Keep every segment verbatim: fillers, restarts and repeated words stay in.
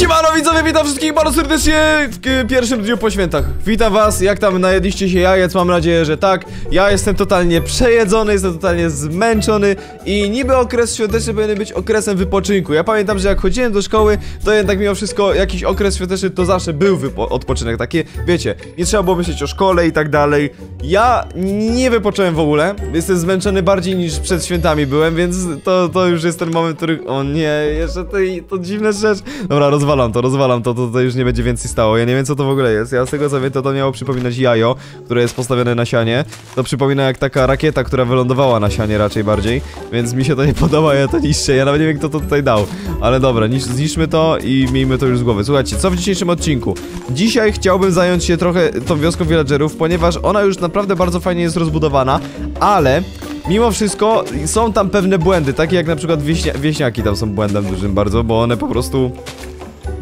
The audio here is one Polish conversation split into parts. Siemano widzowie, witam wszystkich bardzo serdecznie w pierwszym dniu po świętach. Witam was, jak tam najedliście się jajec? Mam nadzieję, że tak. Ja jestem totalnie przejedzony, jestem totalnie zmęczony. I niby okres świąteczny powinien być okresem wypoczynku. Ja pamiętam, że jak chodziłem do szkoły, to jednak mimo wszystko jakiś okres świąteczny to zawsze był odpoczynek. Takie, wiecie, nie trzeba było myśleć o szkole i tak dalej. Ja nie wypocząłem w ogóle. Jestem zmęczony bardziej niż przed świętami byłem, więc to, to już jest ten moment, który... O nie, jeszcze to, to dziwne rzecz. Dobra, rozwalam to, rozwalam to, to, to już nie będzie więcej stało. Ja nie wiem, co to w ogóle jest. Ja z tego co wiem, to to miało przypominać jajo, które jest postawione na sianie. To przypomina jak taka rakieta, która wylądowała na sianie raczej bardziej. Więc mi się to nie podoba, ja to niszczę. Ja nawet nie wiem, kto to tutaj dał. Ale dobra, nisz, zniszczmy to i miejmy to już z głowy. Słuchajcie, co w dzisiejszym odcinku? Dzisiaj chciałbym zająć się trochę tą wioską villagerów, ponieważ ona już naprawdę bardzo fajnie jest rozbudowana, ale... mimo wszystko są tam pewne błędy, takie jak na przykład wieśnia wieśniaki tam są błędem dużym bardzo, bo one po prostu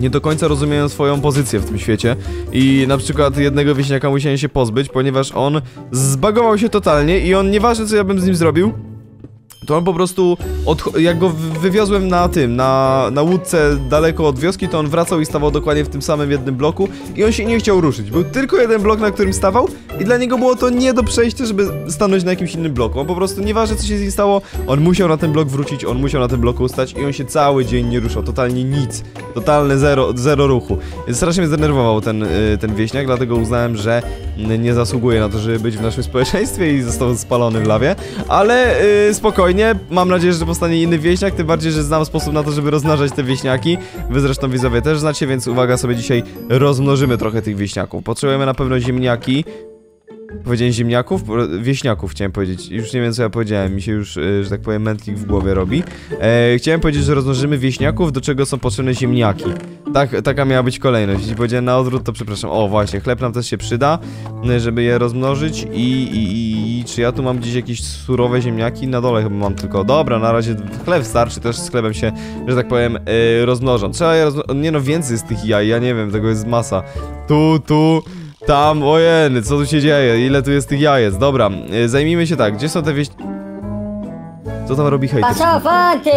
nie do końca rozumieją swoją pozycję w tym świecie. I na przykład jednego wieśniaka musiałem się pozbyć, ponieważ on zbagował się totalnie i on, nieważne co ja bym z nim zrobił, to on po prostu, jak go wywiozłem na tym, na, na łódce daleko od wioski, to on wracał i stawał dokładnie w tym samym jednym bloku i on się nie chciał ruszyć. Był tylko jeden blok, na którym stawał i dla niego było to nie do przejścia, żeby stanąć na jakimś innym bloku. On po prostu, nieważne co się z nim stało, on musiał na ten blok wrócić, on musiał na tym bloku stać i on się cały dzień nie ruszał, totalnie nic, totalne zero, zero ruchu. Strasznie mnie zdenerwował ten, ten wieśniak, dlatego uznałem, że nie zasługuje na to, żeby być w naszym społeczeństwie i został spalony w lawie, ale yy, spokojnie. Nie, mam nadzieję, że powstanie inny wieśniak, tym bardziej, że znam sposób na to, żeby rozmnażać te wieśniaki. Wy zresztą widzowie też znacie, więc uwaga, sobie dzisiaj rozmnożymy trochę tych wieśniaków. Potrzebujemy na pewno ziemniaki. Powiedziałem ziemniaków? Wieśniaków chciałem powiedzieć. Już nie wiem, co ja powiedziałem. Mi się już, że tak powiem, mętlik w głowie robi. E, chciałem powiedzieć, że rozmnożymy wieśniaków, do czego są potrzebne ziemniaki. Tak, taka miała być kolejność. Jeśli powiedziałem na odwrót, to przepraszam. O, właśnie, chleb nam też się przyda, żeby je rozmnożyć. I, i, i, i czy ja tu mam gdzieś jakieś surowe ziemniaki? Na dole chyba mam tylko. Dobra, na razie chleb starczy, też z chlebem się, że tak powiem, yy, rozmnożą. Trzeba je rozmnożyć. Nie no, więcej z tych jaj, ja nie wiem, tego jest masa. Tu, tu... tam, ojeny, co tu się dzieje? Ile tu jest tych jajec? Dobra, yy, zajmijmy się tak, gdzie są te wieś... Co tam robi hejter? Paszofanty!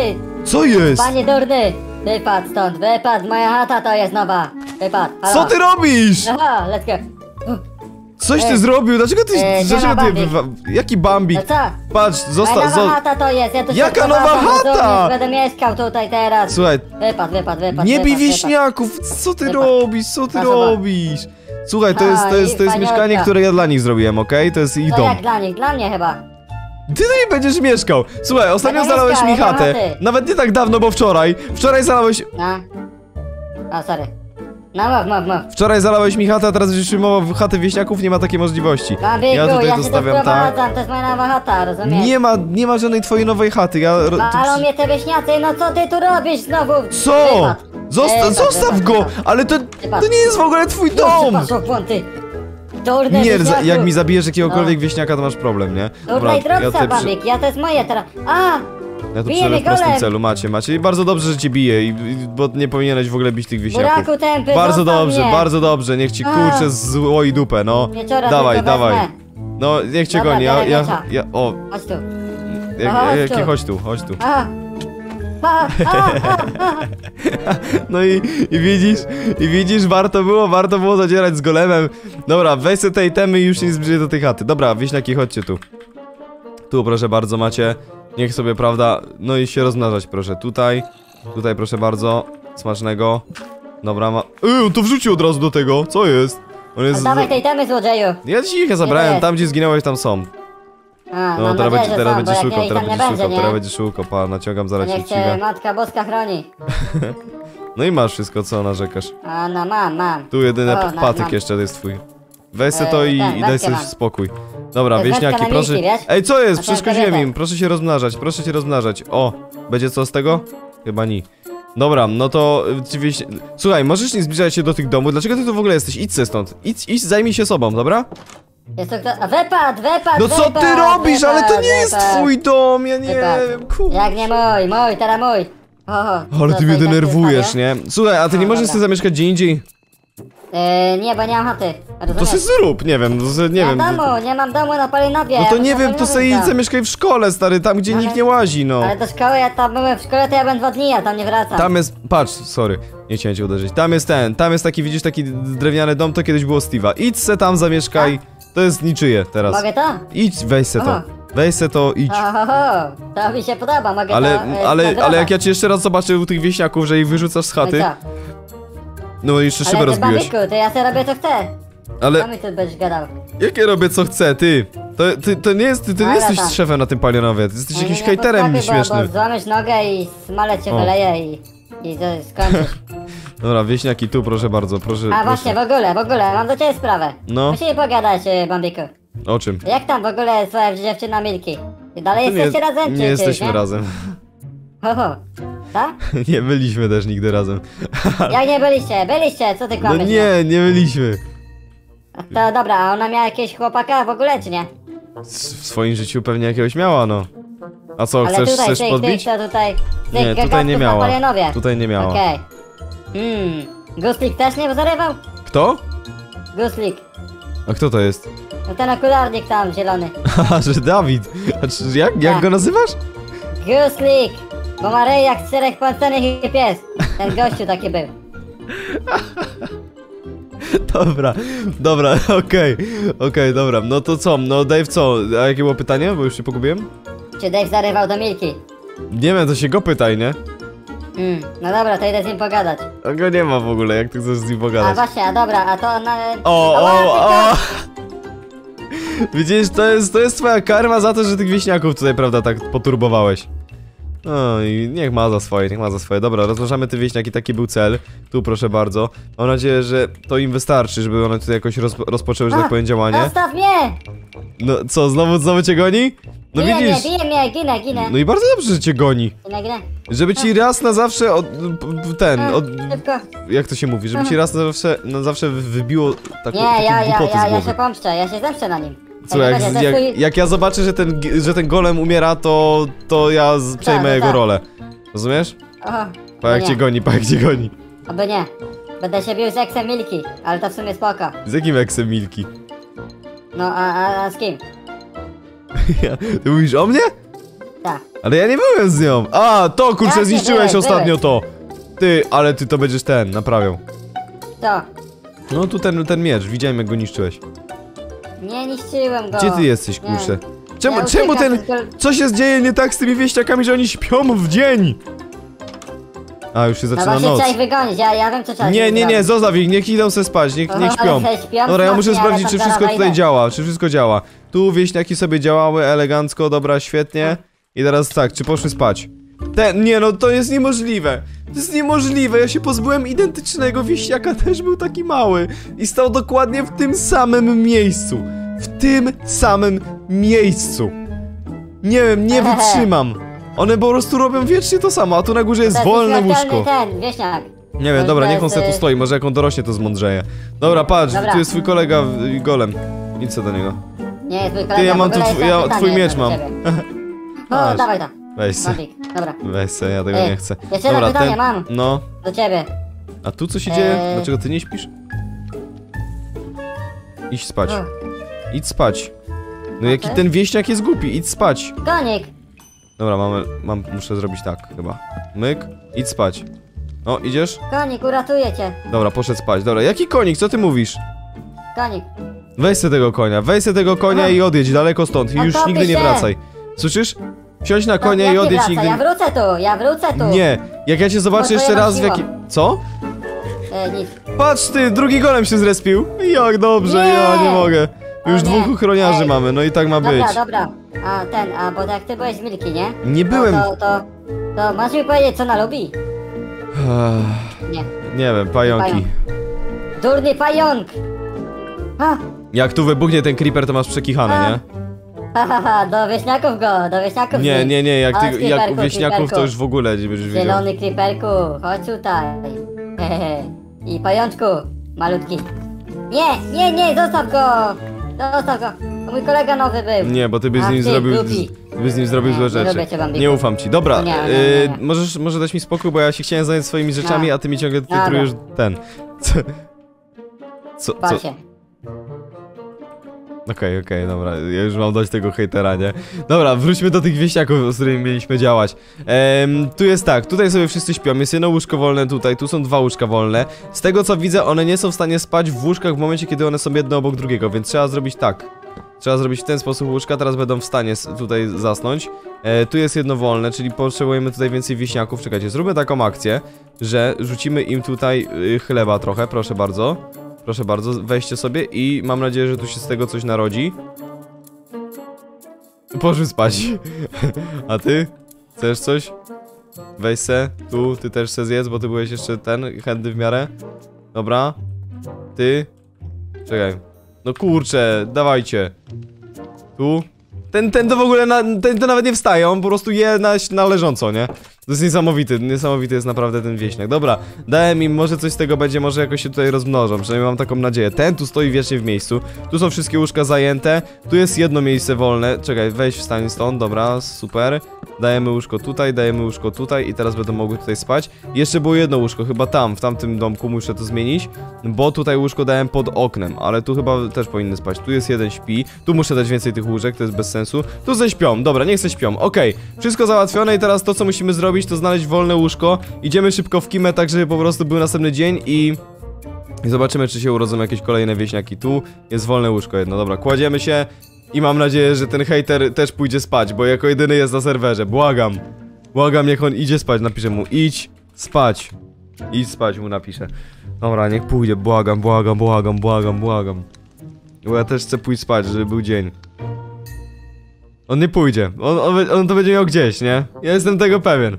Co jest? Panie durny! Wypad stąd, wypad, moja chata to jest nowa! Wypad, halo. Co ty robisz? Aha, let's go! Coś ty yy, zrobił, dlaczego ty... Yy, dlaczego ty Bambik. Jaki Bambik? No co? Patrz, został... Moja nowa chata to jest, ja tu... Jaka nowa chata? Będę mieszkał tutaj teraz. Słuchaj... Wypad, wypad, wypad... Nie bij wieśniaków, co ty wypad. robisz, co ty Pasza robisz? Słuchaj, to jest, to jest, to jest mieszkanie, które ja dla nich zrobiłem, okej? Okay? To jest ich dom. No jak dla nich? Dla mnie chyba. Ty nie będziesz mieszkał. Słuchaj, ostatnio zalałeś mi chatę. Nawet nie tak dawno, bo wczoraj. Wczoraj zalałeś... No. A, sorry. No mów, mów, mów. Wczoraj zalałeś mi chatę, a teraz już mowa chaty wieśniaków, nie ma takiej możliwości. Bambiku, ja tutaj ja to stawiam, tak. To jest moja nowa chata, rozumiesz? Nie ma, nie ma żadnej twojej nowej chaty, ja... No, ale mnie te wieśniacy, no co ty tu robisz znowu? Co? Wypad. Zosta wypad, zostaw wypad, go! Wypad. Ale to, to nie jest w ogóle twój dom! Durny nie, za, jak mi zabijesz jakiegokolwiek no. wieśniaka, to masz problem, nie? Dobra, i ja tutaj Bambik, ja to jest moje teraz. A! Ja tu przelę w prostym celu, macie, macie i bardzo dobrze, że cię bije, i, bo nie powinieneś w ogóle bić tych wieśniaków. Buraku, tępy, bardzo dobrze, mnie. bardzo dobrze, niech ci kurczę zło i dupę, no. Wieczora dawaj, dawaj. Wezmę. No, niech cię Dobra, goni, ja, ja, ja, o. Chodź tu. Ja, no, chodź, ja, tu. chodź tu, chodź tu. Aha. A, a, a, a. No i, i widzisz, i widzisz, warto było, warto było zadzierać z golemem. Dobra, weź sobie te itemy i już nie zbliżaj do tej chaty. Dobra, wieśniaki, chodźcie tu. Tu, proszę bardzo, macie. Niech sobie, prawda, no i się rozmnażać, proszę. Tutaj, tutaj, proszę bardzo. Smacznego. Dobra, ma... Ej, on to wrzucił od razu do tego, co jest? On jest... Dawaj te itemy, złodzieju. Ja ci ich zabrałem, tam gdzie zginąłeś, tam są. A, no teraz będzie, teraz będzie szukał, teraz będzie szukał, teraz będzie szukał, pa, naciągam zaraz się cię. Matka Boska chroni. No i masz wszystko, co narzekasz. A, no mam, mam. Tu jedyny o, patyk mam. jeszcze to jest twój. Weź se to e, i, i daj sobie spokój. Dobra, wieśniaki, proszę... Milki, ej, co jest? Przeszkodziłem im, proszę się rozmnażać, proszę się rozmnażać. O, będzie co z tego? Chyba nie. Dobra, no to... Wieś... Słuchaj, możesz nie zbliżać się do tych domów, dlaczego ty tu w ogóle jesteś? Idź se stąd, idź, idź zajmij się sobą, dobra? Jest to kto... A wypad, wypad, No co wypad, ty robisz? Wypad, ale to nie wypad. jest twój dom, ja nie wypad. wiem, kurczę. Jak nie mój, mój, teraz mój. O, ale ty mnie denerwujesz, nie? Słuchaj, a ty nie możesz sobie zamieszkać gdzie indziej? Yy, nie, bo nie mam chaty. Rozumiesz? To sobie zrób, nie wiem, nie, nie wiem. Mam domu, nie mam domu na Palionowie. No to nie wiem, to sobie idź mieszkaj w szkole, stary, tam gdzie ale, nikt nie łazi, no. Ale do szkoły, ja tam byłem w szkole, to ja będę dwa dni, ja tam nie wracam. Tam jest, patrz, sorry, nie chciałem cię uderzyć. Tam jest ten, tam jest taki, widzisz, taki drewniany dom, to kiedyś było Steve'a. Idź se tam zamieszkaj, a? To jest niczyje teraz. Mogę to? Idź, weź se to. Weź se to, idź. Ohoho, to mi się podoba, mogę ale, to, ale, to ale jak ja cię jeszcze raz zobaczę u tych wieśniaków, że ich wyrzucasz z chaty. No i jeszcze szybę rozbiłeś. Ale to ja sobie robię co chcę. Ale... Co mi tu będziesz gadał? Jak ja robię co chcę, ty? To, ty, to nie, jest, ty, ty nie jesteś to. Szefem na tym Palionowie, ty jesteś no, jakimś hejterem nieśmiesznym. Bo, bo złamiesz nogę i smale cię wyleje i, i skończysz. Dobra, wieśniaki tu, proszę bardzo, proszę. A właśnie, proszę. w ogóle, w ogóle, mam do ciebie sprawę. No. Musimy pogadać, Bambiku. O czym? Jak tam w ogóle twoja dziewczyna Milky? Dalej ty jesteście nie, razem? Nie czy, jesteśmy nie? razem. Ho, ho. Co? Nie byliśmy też nigdy razem. Jak nie byliście? Byliście, co ty kłamiesz? No nie, nie byliśmy. To dobra, a ona miała jakiegoś chłopaka w ogóle, czy nie? S w swoim życiu pewnie jakiegoś miała, no. A co, ale chcesz, tutaj, chcesz tych, podbić? Tych, to tutaj, nie, tutaj nie miała. Tutaj nie miała. Okej. Okay. Hmm. Guslik też nie zarywał? Kto? Guslik. A kto to jest? No ten okularnik tam, zielony. A, że Dawid. A czy, jak, jak go nazywasz? Guslik. Bo ma rej jak czterech pancernych i pies. Ten gościu taki był. Dobra, dobra, okej, okay, okej, okay, dobra. No to co, no Dave co? A jakie było pytanie? Bo już się pogubiłem. Czy Dave zarywał do Milky? Nie wiem, to się go pytaj, nie? Mm, no dobra, to idę z nim pogadać. A go nie ma w ogóle, jak ty chcesz z nim pogadać. A właśnie, a dobra, a to... Na... O, o, o, o. Widzisz, to jest, to jest twoja karma za to, że tych wieśniaków tutaj, prawda, tak poturbowałeś. No i niech ma za swoje, niech ma za swoje. Dobra, rozważamy te wieśniaki, taki był cel. Tu proszę bardzo. Mam nadzieję, że to im wystarczy, żeby one tutaj jakoś rozpo rozpoczęły, że tak powiem, działanie. Zostaw mnie! No co, znowu, znowu cię goni? No ginę, widzisz? Ginę, ginę, ginę, ginę. No i bardzo dobrze, że cię goni. Ginę, ginę. Żeby ci raz na zawsze od, ten, od, jak to się mówi, żeby ci raz na zawsze, na zawsze wybiło taką, nie, ja, ja, ja, ja się pomszczę, ja się zemszczę na nim. Co, jak, jak, jak ja zobaczę, że ten, że ten golem umiera, to, to ja przejmę to, to, to. jego rolę. Rozumiesz? Pa jak cię goni, pa jak cię goni. Oby nie. Będę się bił z eksem Milky, ale to w sumie spoko. Z jakim eksem Milky? No, a, a, a z kim? Ty mówisz o mnie? Tak. Ale ja nie byłem z nią. A, to kurczę, ja zniszczyłeś byłeś, ostatnio byłeś. to. Ty, ale ty to będziesz ten, naprawiał. To. No tu ten, ten miecz, widziałem jak go niszczyłeś. Nie niszczyłem go. Gdzie ty jesteś, kurczę? Nie. Czemu, ja czemu ten... Co się dzieje nie tak z tymi wieśniakami, że oni śpią w dzień? A, już się zaczyna no noc. Ich wygonić, ja, ja wiem co trzeba. Nie, nie, nie, zostaw ich, niech idą se spać, niech, niech śpią. Dobra, ja muszę sprawdzić, czy wszystko tutaj działa, czy wszystko działa. Tu wieśniaki sobie działały elegancko, dobra, świetnie. I teraz tak, czy poszły spać? Ten, nie no, to jest niemożliwe. To jest niemożliwe, ja się pozbyłem identycznego wieśniaka, też był taki mały. I stał dokładnie w tym samym miejscu. W tym samym miejscu. Nie wiem, nie wytrzymam. One po prostu robią wiecznie to samo, a tu na górze jest wolne łóżko. Ten, wieśniak. Nie wiem, dobra, niech on se tu stoi, może jak on dorośnie to zmądrzeje. Dobra, patrz, dobra. Tu jest twój kolega golem. Idź co do niego. Nie, jest mój kolega. Ty, ja mam tu, ja twój miecz mam. No, dawaj tam. Weź se. Dobra. Weź se, ja tego Ej, nie chcę. Jeszcze jedno pytanie ten... mam. No. Do ciebie. A tu co się Ej. dzieje? Dlaczego ty nie śpisz? Idź spać. No. Idź spać. No okay. Jaki ten wieśniak jest głupi, idź spać. Konik. Dobra, mamy, mam, muszę zrobić tak chyba. Myk, idź spać. O, idziesz? Konik, uratuję cię. Dobra, poszedł spać. Dobra, jaki konik? Co ty mówisz? Konik. Weź se tego konia, weź se tego konia no. i odjedź daleko stąd. I już nigdy się. nie wracaj. Słyszysz? Wsiądź na konia no, i odjedź nigdy... Ja wrócę tu, ja wrócę tu! Nie, jak ja cię zobaczę jeszcze raz w jaki... Co? E, nic. Patrz ty, drugi golem się zrespił! Jak dobrze, nie. ja nie mogę. Już o, dwóch ochroniarzy Ej. mamy, no i tak ma dobra, być. Dobra, dobra. A ten, a bo jak ty byłeś z Milky, nie? Nie no, byłem... To, to, to masz mi powiedzieć, co ona lubi? nie. Nie wiem, pająki. Durny pająk! Ha. Jak tu wybuchnie ten creeper, to masz przekichane, ha. nie? Do wieśniaków go, do wieśniaków Nie, nie, nie, jak, ty, o, jak u wieśniaków to już w ogóle nie będziesz widział. Zielony creeperku, chodź tutaj. I pajączku, malutki. Nie, nie, nie, zostaw go. Zostaw go, to mój kolega nowy był. Nie, bo ty byś z nim zrobił, byś z nim zrobił złe rzeczy. Nie ufam ci, dobra, możesz, może dać mi spokój, bo ja się chciałem zająć swoimi rzeczami, a ty mi ciągle tytrujesz ten. Co? Co? Okej, okej, okej, dobra, ja już mam dość tego hejtera, nie? Dobra, wróćmy do tych wieśniaków, z którymi mieliśmy działać. ehm, Tu jest tak, tutaj sobie wszyscy śpią, jest jedno łóżko wolne tutaj, tu są dwa łóżka wolne. Z tego co widzę, one nie są w stanie spać w łóżkach w momencie, kiedy one są jedno obok drugiego, więc trzeba zrobić tak. Trzeba zrobić w ten sposób łóżka, teraz będą w stanie tutaj zasnąć. e, Tu jest jedno wolne, czyli potrzebujemy tutaj więcej wiśniaków. Czekajcie, zróbmy taką akcję, że rzucimy im tutaj y, chleba trochę, proszę bardzo. Proszę bardzo, weźcie sobie i mam nadzieję, że tu się z tego coś narodzi. Poszły spać. A ty? Chcesz coś? Weź se, tu, ty też se zjedz, bo ty byłeś jeszcze ten, chętny w miarę. Dobra. Ty. Czekaj. No kurczę, dawajcie. Tu. Ten, ten to w ogóle, na, ten to nawet nie wstaje, on po prostu je na, na leżąco, nie? To jest niesamowity, niesamowity jest naprawdę ten wieśniak. Dobra, dałem im, może coś z tego będzie, może jakoś się tutaj rozmnożą, przynajmniej mam taką nadzieję. Ten tu stoi wiecznie w miejscu, tu są wszystkie łóżka zajęte, tu jest jedno miejsce wolne. Czekaj, weź wstań stąd, dobra, super. Dajemy łóżko tutaj, dajemy łóżko tutaj i teraz będą mogły tutaj spać. Jeszcze było jedno łóżko, chyba tam, w tamtym domku muszę to zmienić, bo tutaj łóżko dałem pod oknem, ale tu chyba też powinny spać. Tu jest jeden śpi, tu muszę dać więcej tych łóżek, to jest bez sensu. Tu ze śpią, dobra, niech se śpią, okej. Wszystko załatwione i teraz to, co musimy zrobić, to znaleźć wolne łóżko. Idziemy szybko w kimę, tak żeby po prostu był następny dzień i... i zobaczymy, czy się urodzą jakieś kolejne wieśniaki. Tu jest wolne łóżko jedno, dobra, kładziemy się i mam nadzieję, że ten hejter też pójdzie spać, bo jako jedyny jest na serwerze, błagam. Błagam, niech on idzie spać, napiszę mu, idź spać. Idź spać mu napiszę. Dobra, niech pójdzie, błagam, błagam, błagam, błagam, błagam. Bo ja też chcę pójść spać, żeby był dzień. On nie pójdzie, on, on, on to będzie miał gdzieś, nie? Ja jestem tego pewien.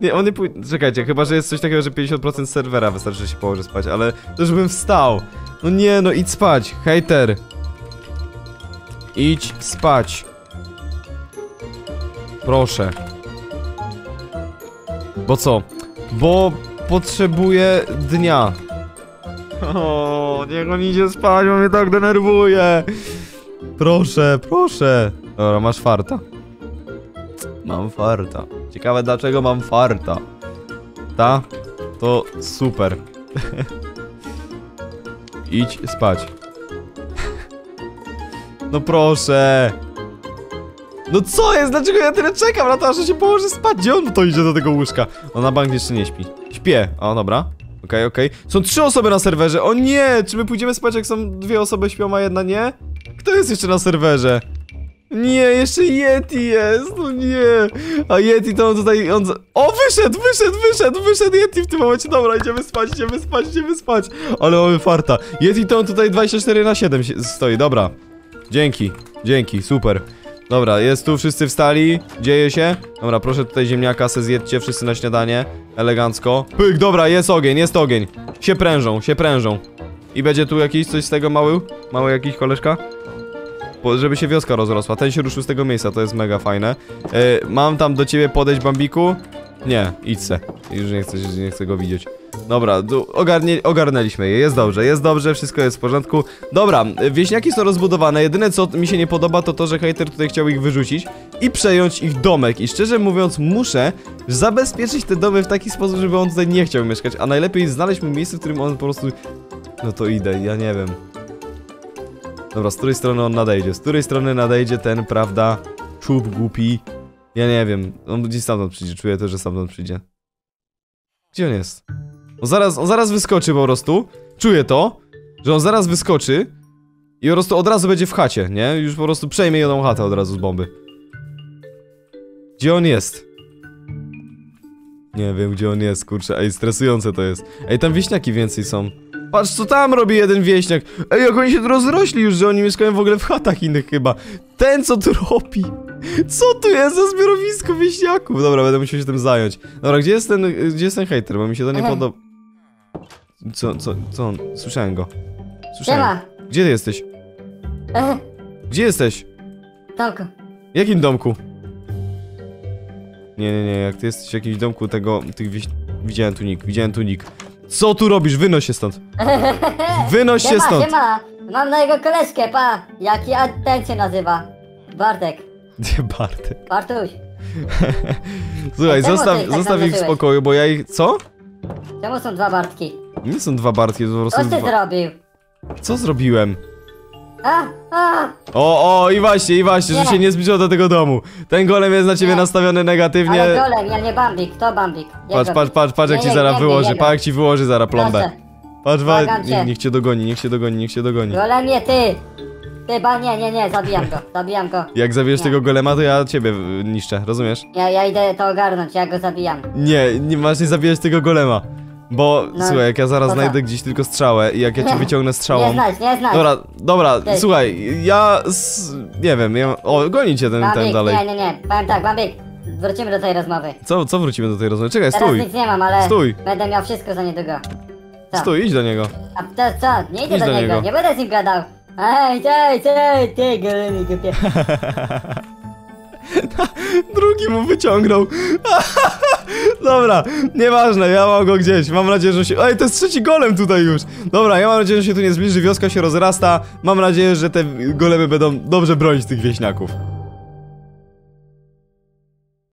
Nie, on nie pójdzie, czekajcie, chyba że jest coś takiego, że pięćdziesiąt procent serwera wystarczy, że się położy spać, ale to żebym wstał. No nie, no idź spać, hejter. Idź spać. Proszę. Bo co? Bo potrzebuję dnia. O, niech on idzie spać, bo mnie tak denerwuje. Proszę, proszę. Dobra, masz farta. Mam farta. Ciekawe dlaczego mam farta. Ta? To super. Idź spać. No proszę. No co jest? Dlaczego ja tyle czekam na to, aż się położy spać? Gdzie on to idzie do tego łóżka? On na bank jeszcze nie śpi. Śpię. O, dobra. Okej, okej. Są trzy osoby na serwerze. O nie! Czy my pójdziemy spać, jak są dwie osoby śpią, a jedna nie? Kto jest jeszcze na serwerze? Nie, jeszcze Yeti jest, no nie. A Yeti to on tutaj, on... O, wyszedł, wyszedł, wyszedł, wyszedł Yeti w tym momencie. Dobra, idziemy spać, idziemy spać, idziemy spać. Ale mamy farta. Yeti to on tutaj dwadzieścia cztery na siedem stoi, dobra. Dzięki, dzięki, super. Dobra, jest tu, wszyscy wstali, dzieje się. Dobra, proszę tutaj ziemniaka se zjedźcie wszyscy na śniadanie, elegancko. Pyk, dobra, jest ogień, jest ogień. Się prężą, się prężą. I będzie tu jakiś coś z tego mały? Mały jakiś koleżka? Po, żeby się wioska rozrosła. Ten się ruszył z tego miejsca, to jest mega fajne. Yy, mam tam do ciebie podejść, Bambiku? Nie, idź se. Już nie chcę, nie chcę go widzieć. Dobra, ogarnie, ogarnęliśmy je, jest dobrze, jest dobrze, wszystko jest w porządku. Dobra, wieśniaki są rozbudowane, jedyne co mi się nie podoba to to, że hejter tutaj chciał ich wyrzucić i przejąć ich domek. I szczerze mówiąc muszę zabezpieczyć te domy w taki sposób, żeby on tutaj nie chciał mieszkać. A najlepiej znaleźć mu miejsce, w którym on po prostu... No to idę, ja nie wiem. Dobra, z której strony on nadejdzie? Z której strony nadejdzie ten, prawda, czub głupi? Ja nie wiem, on gdzieś stamtąd przyjdzie, czuję to, że stamtąd przyjdzie. Gdzie on jest? On zaraz, on zaraz wyskoczy po prostu. Czuję to, że on zaraz wyskoczy i po prostu od razu będzie w chacie, nie? Już po prostu przejmie jedną chatę od razu z bomby. Gdzie on jest? Nie wiem, gdzie on jest, kurczę, ej, stresujące to jest. Ej, tam wieśniaki więcej są. Patrz, co tam robi jeden wieśniak. Ej, jak oni się tu rozrośli już, że oni mieszkają w ogóle w chatach innych chyba. Ten, co tu robi? Co tu jest za zbiorowisko wieśniaków? Dobra, będę musiał się tym zająć. Dobra, gdzie jest ten, gdzie jest ten hejter, bo mi się to nie podoba. Co, co, co on? Słyszałem go. Słyszałem. Gdzie ty jesteś? Gdzie jesteś? W domku. W jakim domku? Nie, nie, nie, jak ty jesteś w jakimś domku tego, tych wieś... Widziałem tu nick, widziałem tu nick. Co tu robisz? Wynoś się stąd. Wynoś się stąd. Siema, mam na jego koleżkę, pa. Jak ja ten się nazywa? Bartek. Gdzie Bartek? Bartuś. Słuchaj, zostaw, zostaw ich w spokoju, bo ja ich... Co? Czemu są dwa Bartki? Nie są dwa Bartki, to po prostu... Co ty dwa... zrobił? Co zrobiłem? O, o, i właśnie, i właśnie, nie. Że się nie zbliżyło do tego domu. Ten golem jest na ciebie nie. nastawiony negatywnie. Ale golem, ja nie bambik, to bambik. Patrz, patrz, patrz, patrz jak nie, ci zaraz nie, wyłoży, patrz jak ci wyłoży zaraz plombę. Patrz, nie, niech cię dogoni, niech cię dogoni, niech cię dogoni. Golem nie, ty! Ty, ba, nie, nie, nie, zabijam go, zabijam go. Jak zabijesz nie. tego golema, to ja ciebie niszczę, rozumiesz? Ja, ja idę to ogarnąć, ja go zabijam. Nie, nie masz nie zabijać tego golema. Bo, no, słuchaj, jak ja zaraz znajdę gdzieś tylko strzałę i jak ja cię wyciągnę strzałą... Nie znać, nie znać. Dobra, dobra, Ty. słuchaj, ja... S... nie wiem, ja... o, goni cię ten, Bambik, ten dalej. nie, nie, nie, powiem tak, Bambik, wrócimy do tej rozmowy. Co, co wrócimy do tej rozmowy? Czekaj, teraz stój. Teraz nic nie mam, ale stój. Będę miał wszystko za niedługo. Co? Stój, idź do niego. A to co, nie idę do, do niego. niego, nie będę z nim gadał. Ej, ej, ej, ty, golemy, głupie. Drugi mu wyciągnął. Dobra, nieważne, ja mam go gdzieś. Mam nadzieję, że się... Ej, to jest trzeci golem tutaj już. Dobra, ja mam nadzieję, że się tu nie zbliży. Wioska się rozrasta. Mam nadzieję, że te golemy będą dobrze bronić tych wieśniaków.